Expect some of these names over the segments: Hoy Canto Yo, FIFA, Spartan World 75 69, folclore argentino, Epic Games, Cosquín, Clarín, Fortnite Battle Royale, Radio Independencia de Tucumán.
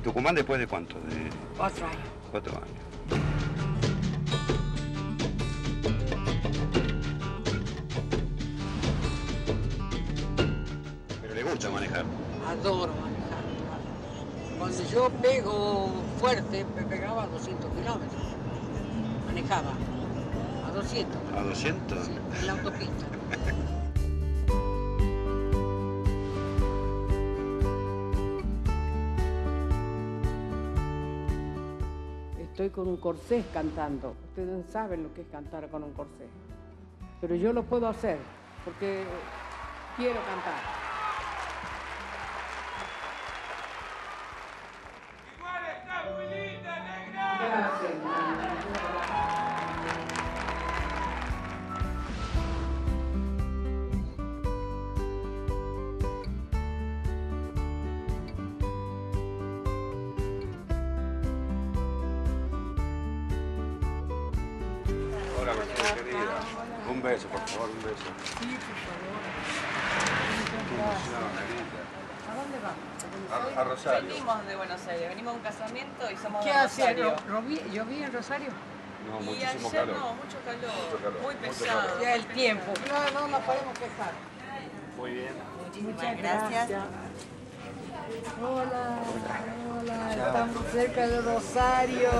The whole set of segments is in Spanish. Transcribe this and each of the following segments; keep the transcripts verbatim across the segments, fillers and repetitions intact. ¿Y Tucumán después de cuánto? De... Cuatro años. Cuatro años. Pero le gusta manejar. Adoro manejar. Cuando yo pego fuerte, me pegaba a doscientos kilómetros. Manejaba a doscientos. ¿A doscientos? Sí, en la autopista. Estoy con un corsé cantando. Ustedes saben lo que es cantar con un corsé. Pero yo lo puedo hacer porque quiero cantar. Igual está muy linda, negra. Gracias, un beso, por favor, un beso. Sí, por favor. ¿A dónde vamos? A, a Rosario. Venimos de Buenos Aires, venimos a un casamiento y somos de Rosario. ¿Qué hace? ¿Lloví en Rosario? No, muchísimo calor. No, mucho calor. Mucho calor. Muy pesado. Mucho calor. Ya el tiempo. No, no nos podemos quejar. Muy bien. Muchísimas Muchas gracias. gracias. Hola. Hola. Hola. Estamos cerca de Rosario.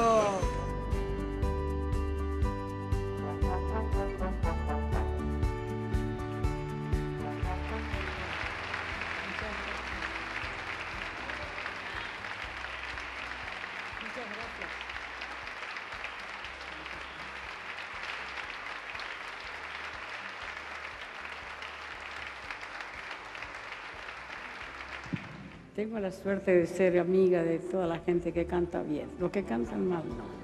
Tengo la suerte de ser amiga de toda la gente que canta bien. Los que cantan mal, no.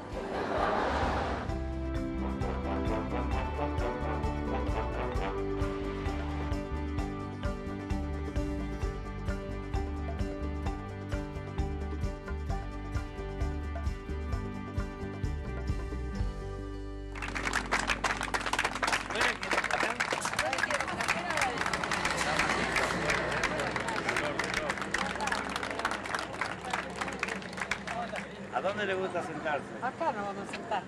¿Dónde le gusta sentarse? Acá nos vamos a sentar.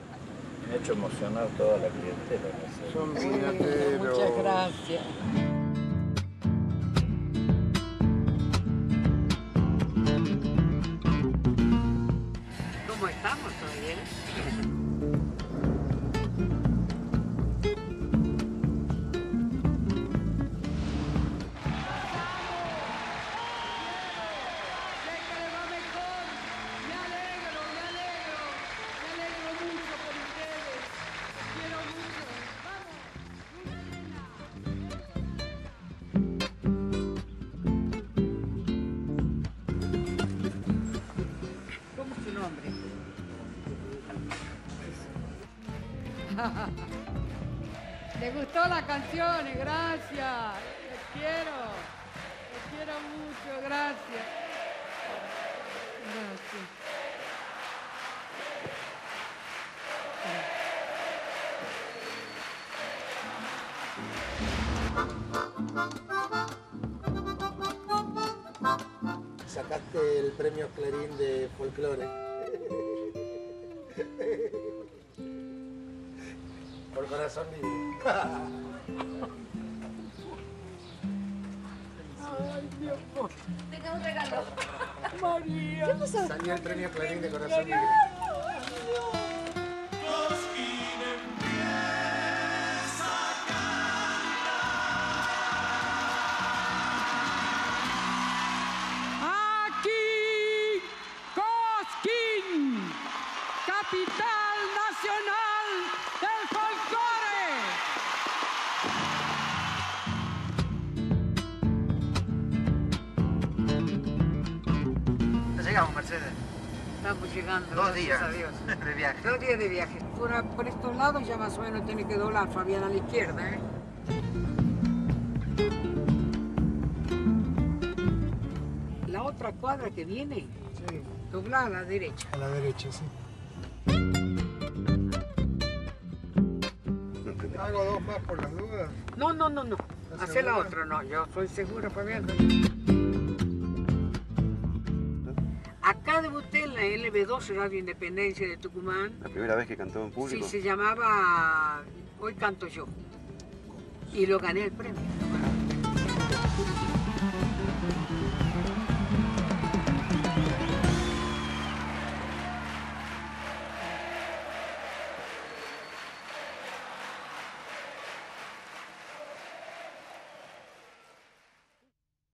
Me ha hecho emocionar toda la clientela. Son viñateros. Muchas gracias. ¿Cómo estamos? ¿Todo bien? ¿Te gustó las canciones? Gracias. Los quiero. Los quiero mucho. Gracias. Gracias. Sacaste el premio Clarín de folclore. Por corazón mío. Ay, mi amor. Tengo un regalo. María. ¿Qué pasó? Salió el premio Clarín de corazón mío. Cosquín empieza a cantar. Aquí, Cosquín, capital nacional. Mercedes. Estamos llegando. Dos días a Dios. de viaje. Dos días de viaje. Por, por estos lados ya más o menos tiene que doblar Fabián a la izquierda, ¿eh? La otra cuadra que viene, sí. Dobla a la derecha. A la derecha, sí. ¿Hago dos más por las dudas? No, no, no, no. Hacer la otra, no. Yo soy segura, Fabián. Acá debuté en la L B dos, Radio Independencia de Tucumán. ¿La primera vez que cantó en público? Sí, se llamaba Hoy Canto Yo. Y lo gané el premio.